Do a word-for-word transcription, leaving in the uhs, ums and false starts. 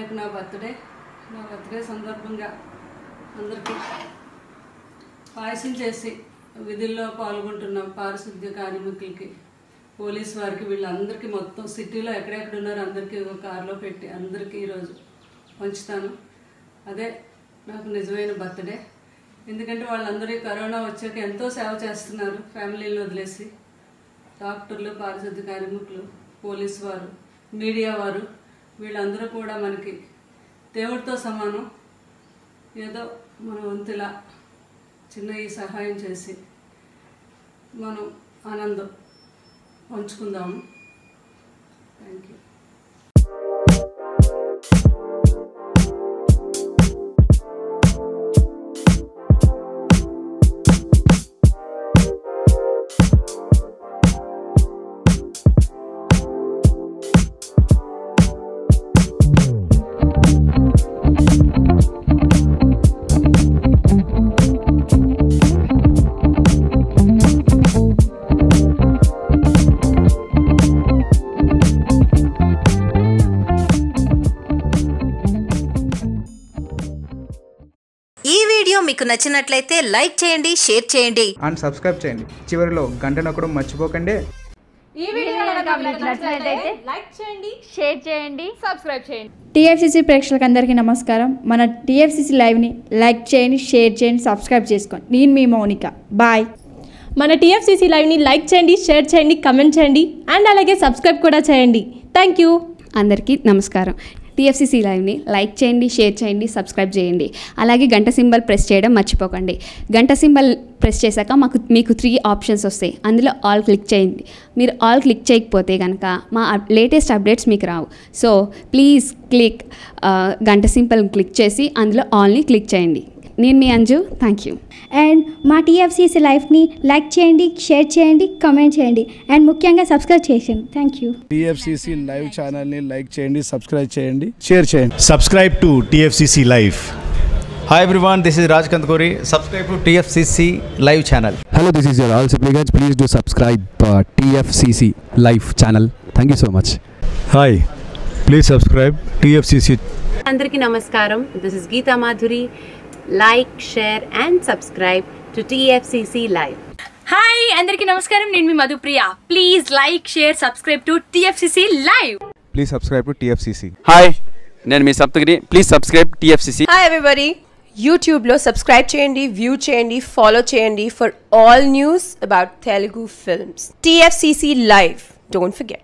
అన్నయ్యకు నా బర్త్డే నా బర్త్డే సందర్భంగా అందరికీ పాయసం చేసి విధుల్లో పాల్గొంటున్న పారిశుద్ధ్య కార్మికులకి పోలీస్ వారికి వీళ్ళందరికీ మొత్తం సిటీలో ఎక్కడెక్కడ ఉన్నారు అందరికీ ఒక కార్లో పెట్టి అందరికీ ఈరోజు పంచుతాను. అదే నాకు నిజమైన బర్త్డే. ఎందుకంటే వాళ్ళందరూ కరోనా వచ్చాక ఎంతో సేవ చేస్తున్నారు, ఫ్యామిలీని వదిలేసి డాక్టర్లు, పారిశుద్ధ్య కార్మికులు, పోలీస్ వారు, మీడియా వారు, వీళ్ళందరూ కూడా మనకి దేవుడితో సమానం. ఏదో మన వంతులా చిన్న ఈ సహాయం చేసి మనం ఆనందం పంచుకుందాము. Thank you. మీకు నచ్చినట్లయితే లైక్ చేయండి, షేర్ చేయండి అండ్ సబ్స్క్రైబ్ చేయండి. చివరిలో గంట నొక్కడం మర్చిపోకండి. ఈ వీడియో గనక మీకు నచ్చినట్లయితే లైక్ చేయండి, షేర్ చేయండి, సబ్స్క్రైబ్ చేయండి. టిఎఫ్సిసి ప్రేక్షకులందరికీ నమస్కారం. మన టిఎఫ్సిసి లైవ్ ని లైక్ చేయండి, షేర్ చేయండి, సబ్స్క్రైబ్ చేసుకోండి. నేను మీ మౌనిక. బాయ్. మన టిఎఫ్సిసి లైవ్ ని లైక్ చేయండి, షేర్ చేయండి, కమెంట్ చేయండి అండ్ అలాగే సబ్స్క్రైబ్ కూడా చేయండి. Thank you. అందరికీ నమస్కారం. టిఎఫ్సిసి లైవ్ని లైక్ చేయండి, షేర్ చేయండి, సబ్స్క్రైబ్ చేయండి. అలాగే గంట సింబల్ ప్రెస్ చేయడం మర్చిపోకండి. గంట సింబల్ ప్రెస్ చేశాక మాకు మీకు త్రీ ఆప్షన్స్ వస్తాయి, అందులో ఆల్ క్లిక్ చేయండి. మీరు ఆల్ క్లిక్ చేయకపోతే కనుక మా లేటెస్ట్ అప్డేట్స్ మీకు రావు. సో ప్లీజ్ క్లిక్ గంట సింబల్ క్లిక్ చేసి అందులో ఆల్ని క్లిక్ చేయండి. నేను మీ అంజు. Thank you. అండ్ మా టిఎఫ్సిసి లైవ్ని లైక్ చేయండి, షేర్ చేయండి, కమెంట్ చేయండి అండ్ ముఖ్యంగా సబ్స్క్రైబ్ చేయండి. Thank you. టిఎఫ్సిసి లైవ్ ఛానల్ని లైక్ చేయండి, సబ్స్క్రైబ్ చేయండి, షేర్ చేయండి. Subscribe to TFCC live. Hi everyone, this is Raj Kandkori. Subscribe to T F C C Live channel. Hello, this is your all supplicants. Please do subscribe uh, T F C C Live channel. Thank you so much. Hi, please subscribe T F C C. Andarki namaskaram. This is Geeta Madhuri. Like, share and subscribe to T F C C Live. Hi, andarki namaskaram. Nenu mi Madhupriya. Please like, share, subscribe to T F C C Live. Please subscribe to T F C C. Hi, nenu mi Saptagiri. Please subscribe T F C C. Hi everybody. YouTube lo subscribe cheyandi, view cheyandi, follow cheyandi for all news about Telugu films. T F C C Live. Don't forget.